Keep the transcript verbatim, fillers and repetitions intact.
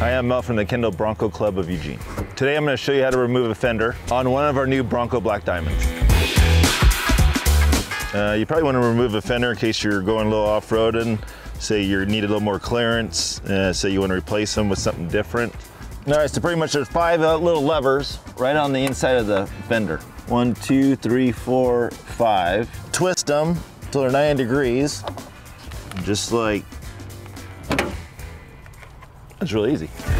Hi, I'm Mel from the Kendall Bronco Club of Eugene. Today I'm going to show you how to remove a fender on one of our new Bronco Black Diamonds. Uh, you probably want to remove a fender in case you're going a little off-roading, say you need a little more clearance, uh, say you want to replace them with something different. All right, so pretty much there's five uh, little levers right on the inside of the fender. One, two, three, four, five. Twist them until they're ninety degrees, just like. It's really easy.